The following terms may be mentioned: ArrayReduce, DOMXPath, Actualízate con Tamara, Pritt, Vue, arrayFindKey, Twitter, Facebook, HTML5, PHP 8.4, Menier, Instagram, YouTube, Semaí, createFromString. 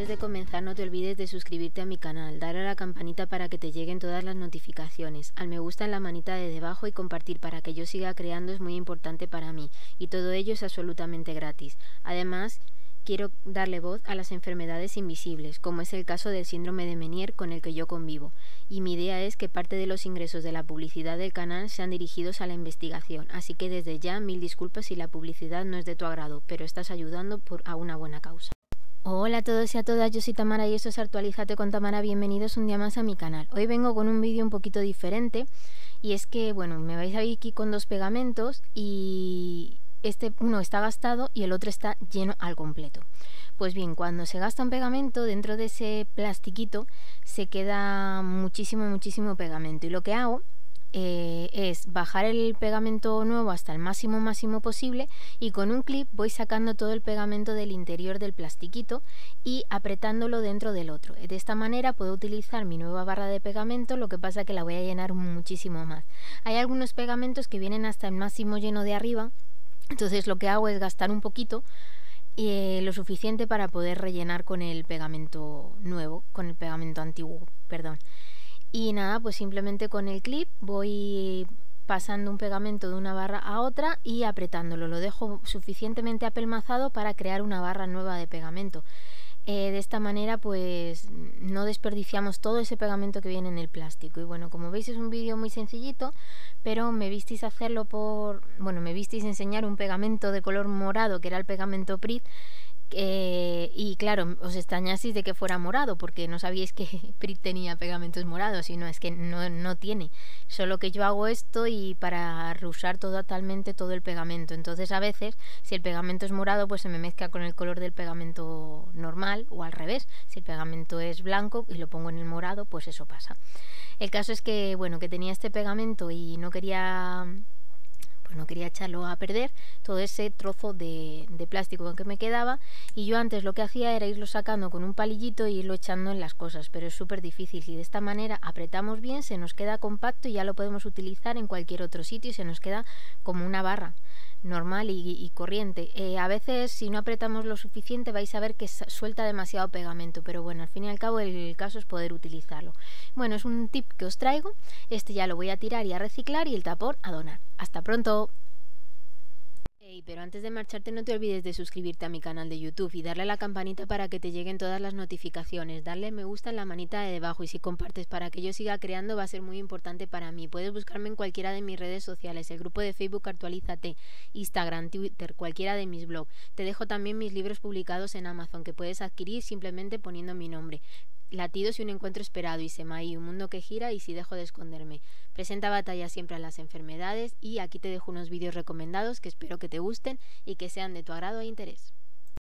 Antes de comenzar, no te olvides de suscribirte a mi canal, dar a la campanita para que te lleguen todas las notificaciones, al me gusta en la manita de debajo y compartir para que yo siga creando es muy importante para mí y todo ello es absolutamente gratis. Además, quiero darle voz a las enfermedades invisibles, como es el caso del síndrome de Menier con el que yo convivo, y mi idea es que parte de los ingresos de la publicidad del canal sean dirigidos a la investigación, así que desde ya mil disculpas si la publicidad no es de tu agrado, pero estás ayudando a una buena causa. Hola a todos y a todas, yo soy Tamara y esto es Actualízate con Tamara, bienvenidos un día más a mi canal. Hoy vengo con un vídeo un poquito diferente y es que, bueno, me vais a ver aquí con dos pegamentos y este uno está gastado y el otro está lleno al completo. Pues bien, cuando se gasta un pegamento, dentro de ese plastiquito se queda muchísimo pegamento y lo que hago es bajar el pegamento nuevo hasta el máximo posible y con un clip voy sacando todo el pegamento del interior del plastiquito y apretándolo dentro del otro. De esta manera puedo utilizar mi nueva barra de pegamento, lo que pasa que la voy a llenar muchísimo más. Hay algunos pegamentos que vienen hasta el máximo lleno de arriba, entonces lo que hago es gastar un poquito, lo suficiente para poder rellenar con el pegamento nuevo, con el pegamento antiguo, perdón. Y nada, pues simplemente con el clip voy pasando un pegamento de una barra a otra y apretándolo. Lo dejo suficientemente apelmazado para crear una barra nueva de pegamento. De esta manera pues no desperdiciamos todo ese pegamento que viene en el plástico. Y bueno, como veis es un vídeo muy sencillito, pero me visteis hacerlo por... Bueno, me visteis enseñar un pegamento de color morado que era el pegamento Pritt. Y claro, os extrañasteis de que fuera morado porque no sabíais que Pritt tenía pegamentos morados y no, es que no tiene, solo que yo hago esto y para rehusar totalmente todo el pegamento, entonces a veces si el pegamento es morado pues se me mezcla con el color del pegamento normal o al revés, si el pegamento es blanco y lo pongo en el morado pues eso pasa. El caso es que bueno, que tenía este pegamento y no quería echarlo a perder, todo ese trozo de plástico que me quedaba, y yo antes lo que hacía era irlo sacando con un palillito e irlo echando en las cosas, pero es súper difícil y de esta manera apretamos bien, se nos queda compacto y ya lo podemos utilizar en cualquier otro sitio y se nos queda como una barra normal y corriente. A veces si no apretamos lo suficiente vais a ver que suelta demasiado pegamento, pero bueno, al fin y al cabo el caso es poder utilizarlo. Bueno, es un tip que os traigo, este ya lo voy a tirar y a reciclar y el tapón a donar. ¡Hasta pronto! Pero antes de marcharte no te olvides de suscribirte a mi canal de YouTube y darle a la campanita para que te lleguen todas las notificaciones, darle me gusta en la manita de debajo y si compartes para que yo siga creando va a ser muy importante para mí. Puedes buscarme en cualquiera de mis redes sociales, el grupo de Facebook Actualízate, Instagram, Twitter, cualquiera de mis blogs. Te dejo también mis libros publicados en Amazon que puedes adquirir simplemente poniendo mi nombre. Latidos y un encuentro esperado, y Semaí, un mundo que gira y si dejo de esconderme. Presenta batalla siempre a las enfermedades y aquí te dejo unos vídeos recomendados que espero que te gusten y que sean de tu agrado e interés.